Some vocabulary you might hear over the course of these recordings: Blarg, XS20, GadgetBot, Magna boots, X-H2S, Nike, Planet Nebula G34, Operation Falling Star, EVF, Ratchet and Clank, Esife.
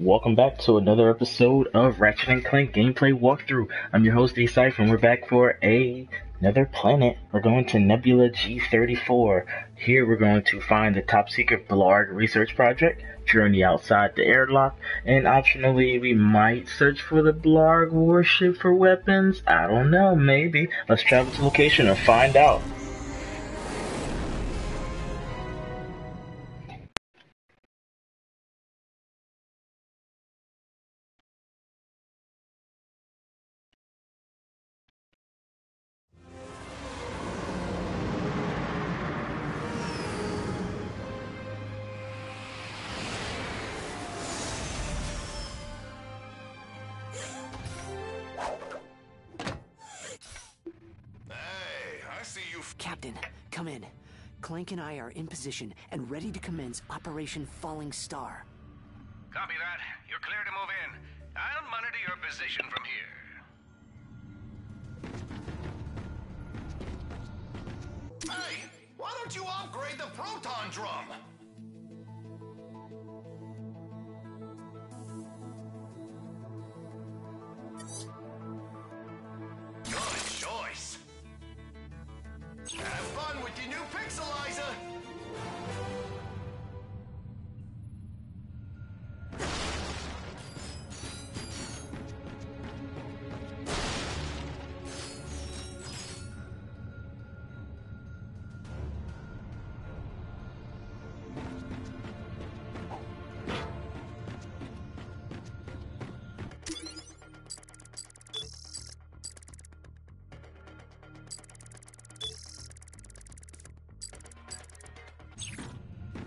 Welcome back to another episode of Ratchet and Clank Gameplay Walkthrough. I'm your host, Esife, and we're back for another planet. We're going to Nebula G34. Here we're going to find the top secret Blarg research project, journey outside the airlock, and optionally we might search for the Blarg warship for weapons. I don't know, maybe. Let's travel to location and find out. Captain, come in. Clank and I are in position and ready to commence Operation Falling Star. Copy that. You're clear to move in. I'll monitor your position from here. Hey, why don't you upgrade the proton drum?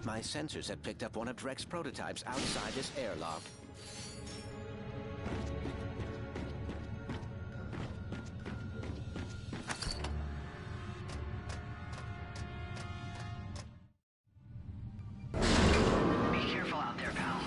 My sensors have picked up one of Drek's prototypes outside this airlock. Be careful out there, pal.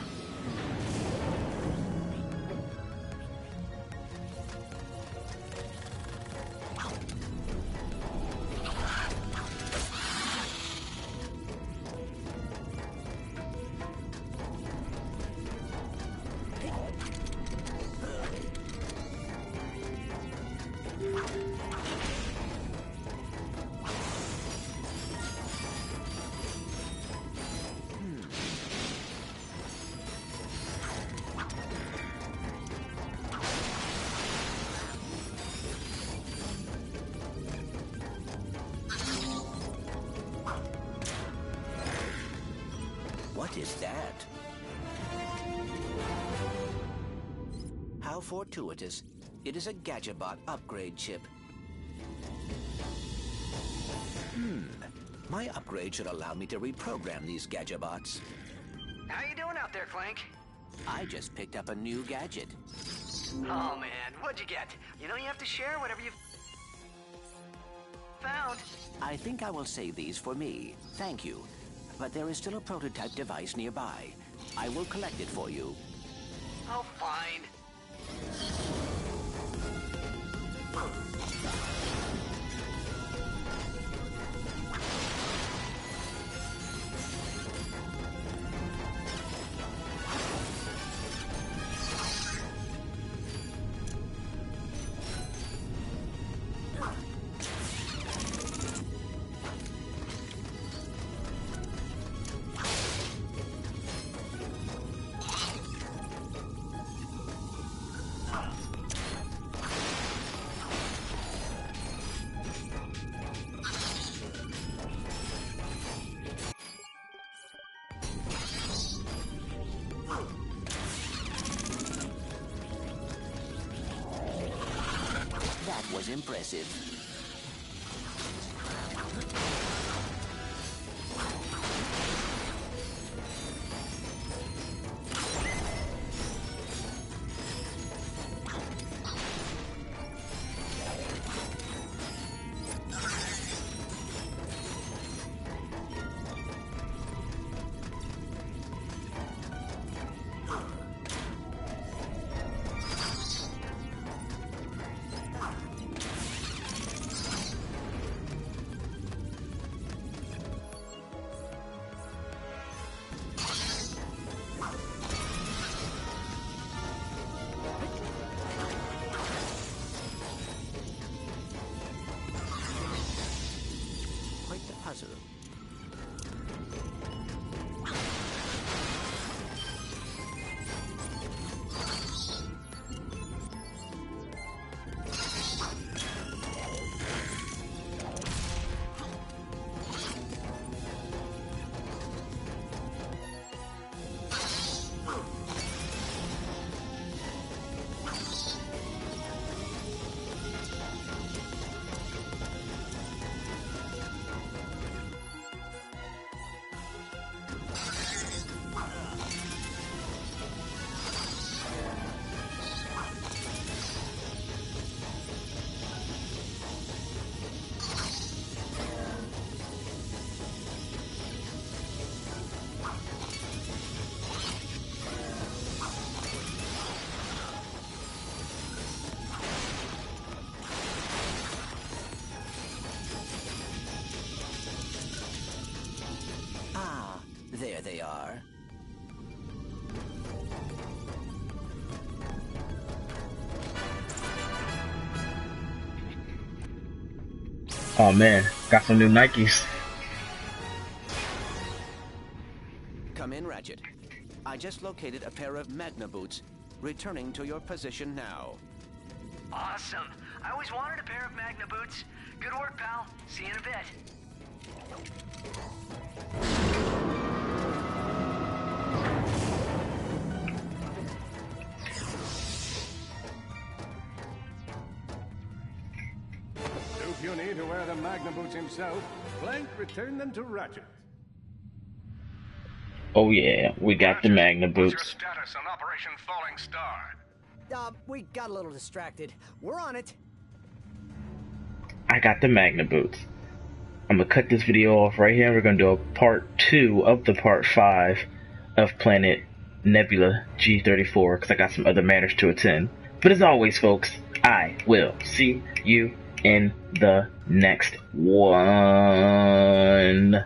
What is that? How fortuitous. It is a GadgetBot upgrade chip. My upgrade should allow me to reprogram these GadgetBots. How you doing out there, Clank? I just picked up a new gadget. Oh man, what'd you get? You know you have to share whatever you've found. I think I will save these for me. Thank you. But there is still a prototype device nearby. I will collect it for you. Oh, fine. That was impressive. Oh man, got some new Nikes. Come in, Ratchet. I just located a pair of Magna boots. Returning to your position now. Awesome. I always wanted a pair of Magna boots. Good work, pal. See you in a bit. Too puny to wear the Magna boots himself. Clank returned them to Ratchet. Oh yeah, we got Ratchet, the Magna boots. What's your status on Operation Falling Star? We got a little distracted. We're on it. I got the Magna boots. I'm gonna cut this video off right here. We're gonna do a part 2 of the part 5 of Planet Nebula G34 because I got some other matters to attend. But as always, folks, I will see you in the next one.